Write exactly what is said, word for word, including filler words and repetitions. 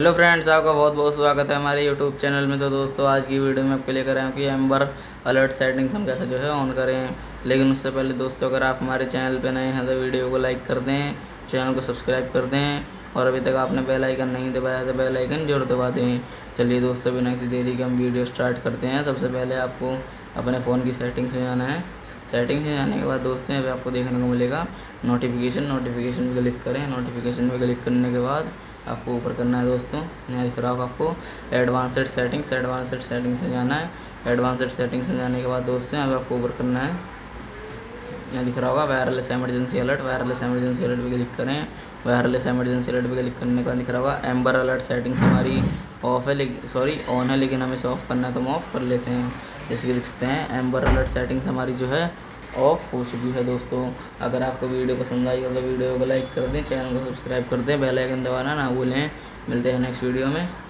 Hello friends, आपका बहुत बहुत स्वागत है हमारे यूट्यूब चैनल में। तो दोस्तों, आज की वीडियो में आपको लेकर आए हैं कि एम्बर अलर्ट सेटिंग्स हम कैसे जो है ऑन करें। लेकिन उससे पहले दोस्तों, अगर आप हमारे चैनल पर नए हैं तो वीडियो को लाइक कर दें, चैनल को सब्सक्राइब कर दें, और अभी तक आपने बेल आइकन नहीं दबाया तो बेल आइकन जरूर दबा दें। चलिए दोस्तों, बिना किसी देरी के हम वीडियो स्टार्ट करते हैं। सबसे पहले आपको अपने फ़ोन की सेटिंग्स में जाना है। सेटिंग्स में जाने के बाद दोस्तों, अभी आपको देखने को मिलेगा नोटिफिकेशन। नोटिफिकेशन पर क्लिक करें। नोटिफिकेशन पर क्लिक करने के बाद आपको ऊपर करना है दोस्तों, यहाँ दिख रहा होगा आपको एडवांसड सेटिंग्स। एडवांसड सेटिंग्स में जाना है। एडवांसड सेटिंग्स में जाने के बाद दोस्तों, यहाँ आपको ऊपर करना है, यहाँ दिख रहा होगा wireless emergency alert. Wireless emergency alert पर क्लिक करें। वायरलेस एमरजेंसी अलर्ट पर क्लिक करने का दिख रहा होगा एम्बर अलर्ट सेटिंग्स हमारी ऑफ है, लेकिन सॉरी ऑन है, लेकिन हमें इसे ऑफ़ करना है तो हम ऑफ़ कर लेते हैं। जैसे कि देख सकते हैं, एम्बर अलर्ट सेटिंग्स हमारी जो है ऑफ हो चुकी है। दोस्तों, अगर आपको वीडियो पसंद आई हो तो वीडियो को लाइक कर दें, चैनल को सब्सक्राइब कर दें, बेल आइकन दबाना ना भूलें। मिलते हैं नेक्स्ट वीडियो में।